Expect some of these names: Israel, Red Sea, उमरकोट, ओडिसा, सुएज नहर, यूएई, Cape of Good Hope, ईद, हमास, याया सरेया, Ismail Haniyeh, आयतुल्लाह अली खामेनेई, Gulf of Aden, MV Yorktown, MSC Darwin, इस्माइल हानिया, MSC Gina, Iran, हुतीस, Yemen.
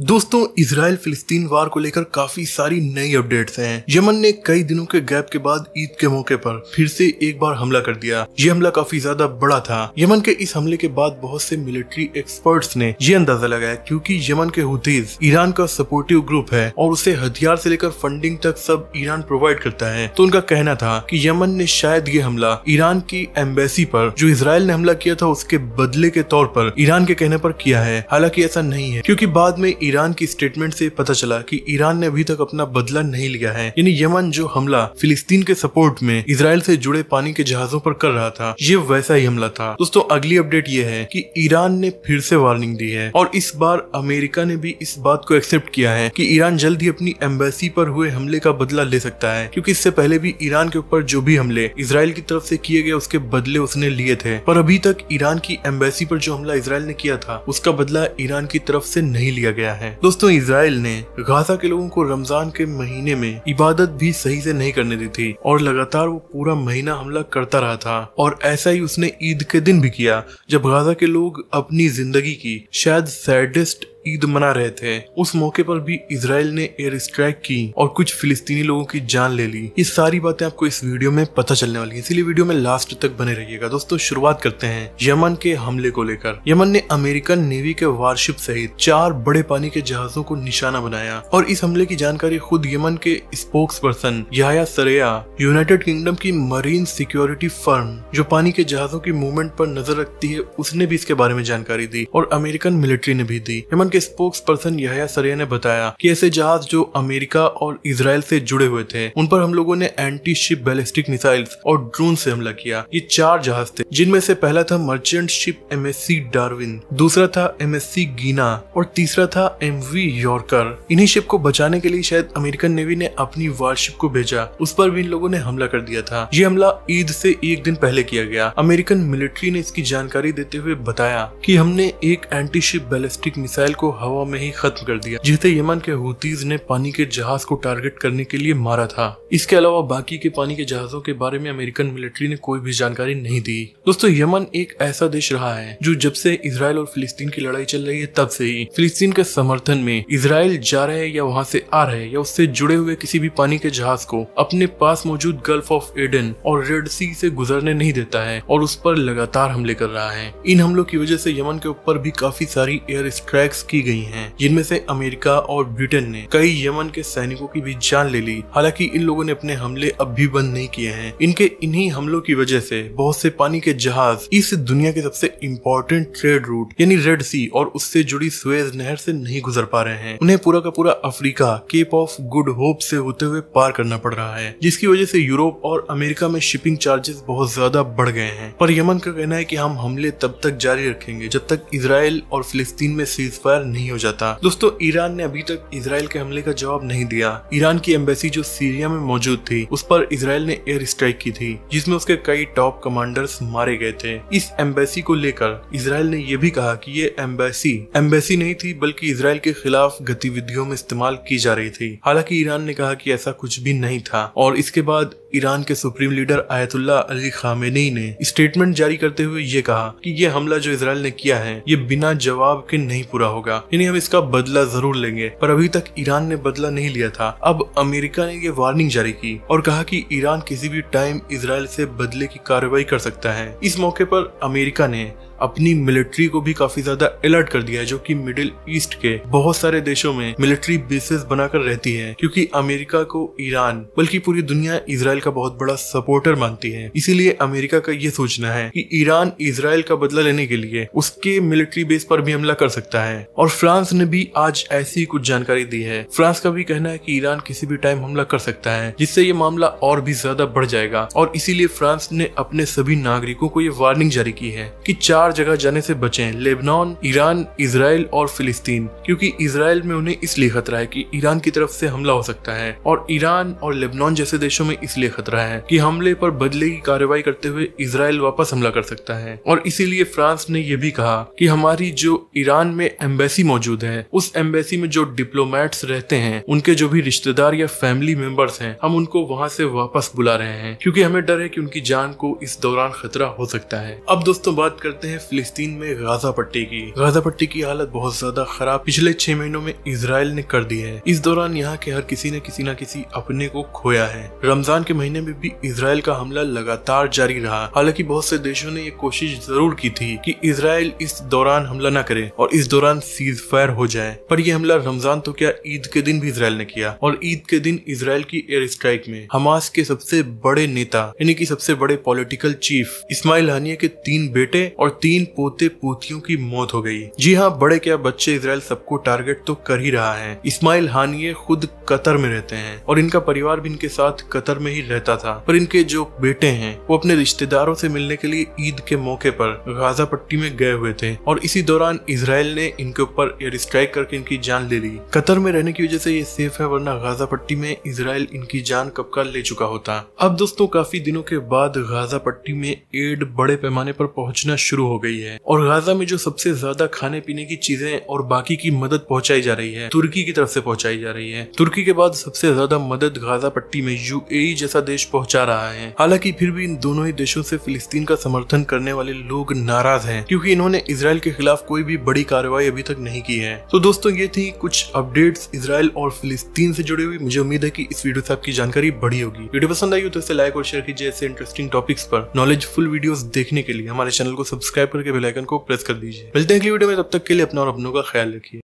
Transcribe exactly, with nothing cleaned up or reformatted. दोस्तों, इजराइल फिलिस्तीन वार को लेकर काफी सारी नई अपडेट्स हैं। यमन ने कई दिनों के गैप के बाद ईद के मौके पर फिर से एक बार हमला कर दिया। ये हमला काफी ज्यादा बड़ा था। यमन के इस हमले के बाद बहुत से मिलिट्री एक्सपर्ट्स ने ये अंदाजा लगाया, क्योंकि यमन के हुतीस ईरान का सपोर्टिव ग्रुप है और उसे हथियार से लेकर फंडिंग तक सब ईरान प्रोवाइड करता है, तो उनका कहना था कि यमन ने शायद ये हमला ईरान की एम्बेसी पर जो इसराइल ने हमला किया था उसके बदले के तौर पर ईरान के कहने पर किया है। हालांकि ऐसा नहीं है, क्योंकि बाद में ईरान की स्टेटमेंट से पता चला कि ईरान ने अभी तक अपना बदला नहीं लिया है। यानी यमन जो हमला फिलिस्तीन के सपोर्ट में इजराइल से जुड़े पानी के जहाजों पर कर रहा था, ये वैसा ही हमला था। दोस्तों, अगली अपडेट ये है कि ईरान ने फिर से वार्निंग दी है और इस बार अमेरिका ने भी इस बात को एक्सेप्ट किया है कि ईरान जल्द ही अपनी एम्बेसी पर हुए हमले का बदला ले सकता है, क्योंकि इससे पहले भी ईरान के ऊपर जो भी हमले इजराइल की तरफ से किए गए उसके बदले उसने लिए थे। पर अभी तक ईरान की एम्बेसी पर जो हमला इजराइल ने किया था उसका बदला ईरान की तरफ से नहीं लिया गया है। दोस्तों, इजराइल ने गाजा के लोगों को रमजान के महीने में इबादत भी सही से नहीं करने दी थी और लगातार वो पूरा महीना हमला करता रहा था, और ऐसा ही उसने ईद के दिन भी किया, जब गाजा के लोग अपनी जिंदगी की शायद सैडेस्ट ईद मना रहे थे। उस मौके पर भी इजराइल ने एयर स्ट्राइक की और कुछ फिलिस्तीनी लोगों की जान ले ली। ये सारी बातें आपको इस वीडियो में पता चलने वाली है, इसीलिए वीडियो में लास्ट तक बने रहिएगा। दोस्तों, शुरुआत करते हैं यमन के हमले को लेकर। यमन ने अमेरिकन नेवी के वारशिप सहित चार बड़े पानी के जहाजों को निशाना बनाया, और इस हमले की जानकारी खुद यमन के spokesperson याया सरेया, United Kingdom की मरीन सिक्योरिटी फर्म जो पानी के जहाजों की मूवमेंट पर नजर रखती है, उसने भी इसके बारे में जानकारी दी और अमेरिकन मिलिट्री ने भी दी। यमन के स्पोक्स पर्सन याया सरेया ने बताया कि ऐसे जहाज जो अमेरिका और इजराइल से जुड़े हुए थे, उन पर हम लोगों ने एंटी शिप बैलिस्टिक मिसाइल्स और ड्रोन से हमला किया। ये चार जहाज थे, जिनमें से पहला था मर्चेंट शिप एमएससी डार्विन, दूसरा था एमएससी गीना और तीसरा था एमवी यॉर्कर। इन्हीं शिप को बचाने के लिए शायद अमेरिकन नेवी ने अपनी वारशिप को भेजा, उस पर भी इन लोगों ने हमला कर दिया था। ये हमला ईद से एक दिन पहले किया गया। अमेरिकन मिलिट्री ने इसकी जानकारी देते हुए बताया कि हमने एक एंटी शिप बैलिस्टिक मिसाइल को हवा में ही खत्म कर दिया, जिसे यमन के हुतीज ने पानी के जहाज को टारगेट करने के लिए मारा था। इसके अलावा बाकी के पानी के जहाजों के बारे में अमेरिकन मिलिट्री ने कोई भी जानकारी नहीं दी। दोस्तों, यमन एक ऐसा देश रहा है जो जब से इजराइल और फिलिस्तीन की लड़ाई चल रही है तब से ही फिलिस्तीन के समर्थन में इजराइल जा रहे है या वहाँ से आ रहे है या उससे जुड़े हुए किसी भी पानी के जहाज को अपने पास मौजूद गल्फ ऑफ एडन और रेड सी से गुजरने नहीं देता है और उस पर लगातार हमले कर रहा है। इन हमलों की वजह से यमन के ऊपर भी काफी सारी एयर स्ट्राइक्स की गई हैं, जिनमें से अमेरिका और ब्रिटेन ने कई यमन के सैनिकों की भी जान ले ली। हालांकि इन लोगों ने अपने हमले अब भी बंद नहीं किए हैं। इनके इन्हीं हमलों की वजह से बहुत से पानी के जहाज इस दुनिया के सबसे इम्पोर्टेंट ट्रेड रूट यानी रेड सी और उससे जुड़ी सुएज नहर से नहीं गुजर पा रहे हैं। उन्हें पूरा का पूरा Africa Cape of Good Hope से होते हुए पार करना पड़ रहा है, जिसकी वजह से यूरोप और अमेरिका में शिपिंग चार्जेस बहुत ज्यादा बढ़ गए हैं। पर यमन का कहना है कि हम हमले तब तक जारी रखेंगे जब तक इसराइल और फिलिस्तीन में सीज नहीं हो जाता। दोस्तों, ईरान ने अभी तक इजराइल के हमले का जवाब नहीं दिया। ईरान की एम्बेसी जो सीरिया में मौजूद थी, उस पर इजराइल ने एयर स्ट्राइक की थी, जिसमें उसके कई टॉप कमांडर्स मारे गए थे। इस एम्बेसी को लेकर इजराइल ने यह भी कहा कि ये एम्बेसी एम्बेसी नहीं थी, बल्कि इजराइल के खिलाफ गतिविधियों में इस्तेमाल की जा रही थी। हालांकि ईरान ने कहा कि ऐसा कुछ भी नहीं था, और इसके बाद ईरान के supreme leader आयतुल्लाह अली खामेनेई ने स्टेटमेंट जारी करते हुए ये कहा कि ये हमला जो इजराइल ने किया है ये बिना जवाब के नहीं पूरा होगा, यानी हम इसका बदला जरूर लेंगे। पर अभी तक ईरान ने बदला नहीं लिया था। अब अमेरिका ने ये वार्निंग जारी की और कहा कि ईरान किसी भी टाइम इजराइल से बदले की कार्रवाई कर सकता है। इस मौके पर अमेरिका ने अपनी मिलिट्री को भी काफी ज्यादा अलर्ट कर दिया है, जो कि मिडिल ईस्ट के बहुत सारे देशों में मिलिट्री बेसेस बनाकर रहती है, क्योंकि अमेरिका को ईरान बल्कि पूरी दुनिया इजराइल का बहुत बड़ा सपोर्टर मानती है। इसीलिए अमेरिका का ये सोचना है कि ईरान इजराइल का बदला लेने के लिए उसके मिलिट्री बेस पर भी हमला कर सकता है। और फ्रांस ने भी आज ऐसी कुछ जानकारी दी है। फ्रांस का भी कहना है कि ईरान किसी भी टाइम हमला कर सकता है, जिससे ये मामला और भी ज्यादा बढ़ जाएगा, और इसीलिए फ्रांस ने अपने सभी नागरिकों को ये वार्निंग जारी की है कि चार चार जगह जाने से बचें, लेबनान, ईरान, इजराइल और फिलिस्तीन, क्योंकि इजराइल में उन्हें इसलिए खतरा है कि ईरान की तरफ से हमला हो सकता है, और ईरान और लेबनान जैसे देशों में इसलिए खतरा है कि हमले पर बदले की कार्रवाई करते हुए इजराइल वापस हमला कर सकता है। और इसीलिए फ्रांस ने यह भी कहा कि हमारी जो ईरान में एम्बेसी मौजूद है, उस एम्बेसी में जो डिप्लोमेट्स रहते हैं, उनके जो भी रिश्तेदार या फैमिली मेंबर्स हैं, हम उनको वहां से वापस बुला रहे हैं, क्योंकि हमें डर है कि उनकी जान को इस दौरान खतरा हो सकता है। अब दोस्तों, बात करते हैं है फिलिस्तीन में गाजा पट्टी की। गाजा पट्टी की हालत बहुत ज्यादा खराब पिछले छह महीनों में इसराइल ने कर दी है। इस दौरान यहाँ के हर किसी ने किसी न किसी अपने को खोया है। रमजान के महीने में भी इसराइल का हमला लगातार जारी रहा। हालांकि बहुत से देशों ने ये कोशिश जरूर की थी कि इसराइल इस दौरान हमला न करे और इस दौरान सीज फायर हो जाए, पर यह हमला रमजान तो क्या ईद के दिन भी इसराइल ने किया और ईद के दिन इसराइल की एयर स्ट्राइक में हमास के सबसे बड़े नेता यानी कि सबसे बड़े पॉलिटिकल चीफ इस्माइल हानिया के तीन बेटे और तीन पोते पोतियों की मौत हो गई। जी हाँ, बड़े क्या बच्चे इसराइल सबको टारगेट तो कर ही रहा है। इस्माइल हानिये खुद कतर में रहते हैं और इनका परिवार भी इनके साथ कतर में ही रहता था, पर इनके जो बेटे हैं वो अपने रिश्तेदारों से मिलने के लिए ईद के मौके पर गाजा पट्टी में गए हुए थे और इसी दौरान इसराइल ने इनके ऊपर एयर स्ट्राइक करके इनकी जान ले ली। कतर में रहने की वजह से ये सेफ है, वरना गाजा पट्टी में इसराइल इनकी जान कब का ले चुका होता। अब दोस्तों काफी दिनों के बाद गाजा पट्टी में एड बड़े पैमाने पर पहुंचना शुरू हो गई है और गाजा में जो सबसे ज्यादा खाने पीने की चीजें और बाकी की मदद पहुंचाई जा रही है तुर्की की तरफ से पहुंचाई जा रही है। तुर्की के बाद सबसे ज्यादा मदद गाजा पट्टी में यूएई जैसा देश पहुंचा रहा है। हालांकि फिर भी इन दोनों ही देशों से फिलिस्तीन का समर्थन करने वाले लोग नाराज हैं क्योंकि इन्होंने इसराइल के खिलाफ कोई भी बड़ी कार्रवाई अभी तक नहीं की है। तो दोस्तों ये थी कुछ अपडेट्स इसराइल और फिलिस्तीन से जुड़ी हुई। मुझे उम्मीद है कि इस वीडियो से आपकी जानकारी बढ़ी होगी। वीडियो पसंद आई हो तो इसे लाइक और शेयर कीजिए। ऐसे इंटरेस्टिंग टॉपिक्स पर नॉलेजफुल वीडियोस देखने के लिए हमारे चैनल को सब्सक्राइब करके बेल आइकन को प्रेस कर दीजिए। मिलते हैं अगली वीडियो में, तब तक के लिए अपना और अपनों का ख्याल रखिए।